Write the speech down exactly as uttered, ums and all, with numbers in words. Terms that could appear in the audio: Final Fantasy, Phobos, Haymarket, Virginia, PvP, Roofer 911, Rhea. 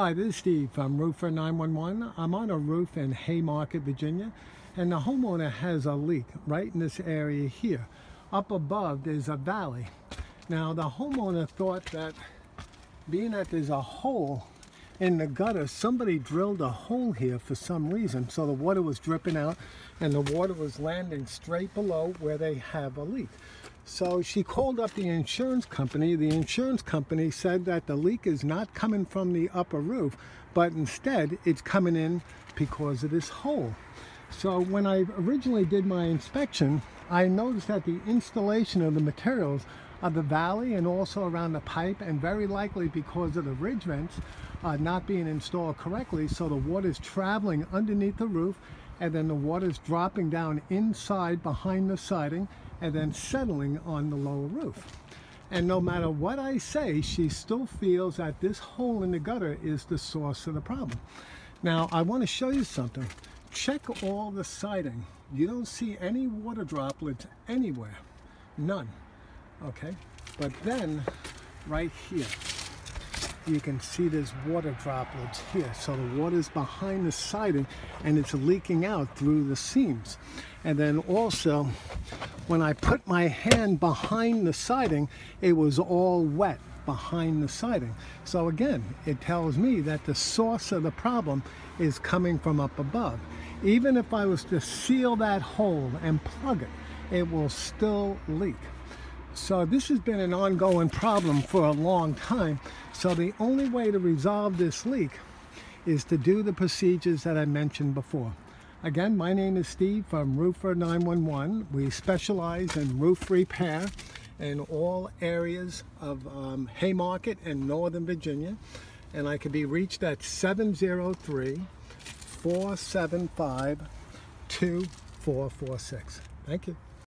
Hi, this is Steve from Roofer nine one one. I'm on a roof in Haymarket, Virginia, and the homeowner has a leak right in this area here. Up above, there's a valley. Now, the homeowner thought that, being that there's a hole in the gutter, somebody drilled a hole here for some reason, so the water was dripping out, and the water was landing straight below where they have a leak. So she called up the insurance company. The insurance company said that the leak is not coming from the upper roof, but instead it's coming in because of this hole. So when I originally did my inspection, I noticed that the installation of the materials of the valley and also around the pipe, and very likely because of the ridge vents uh, not being installed correctly, so the water is traveling underneath the roof, and then the water is dropping down inside behind the siding and then settling on the lower roof. And no matter what I say, she still feels that this hole in the gutter is the source of the problem. Now, I want to show you something. Check all the siding. You don't see any water droplets anywhere. None. Okay? But then, right here, you can see there's water droplets here. So the water's behind the siding and it's leaking out through the seams. And then also, when I put my hand behind the siding, it was all wet behind the siding. So again, it tells me that the source of the problem is coming from up above. Even if I was to seal that hole and plug it, it will still leak. So this has been an ongoing problem for a long time. So the only way to resolve this leak is to do the procedures that I mentioned before. Again, my name is Steve from Roofer nine one one. We specialize in roof repair in all areas of um, Haymarket and Northern Virginia. And I can be reached at seven oh three, four seven five, two four four six. Thank you.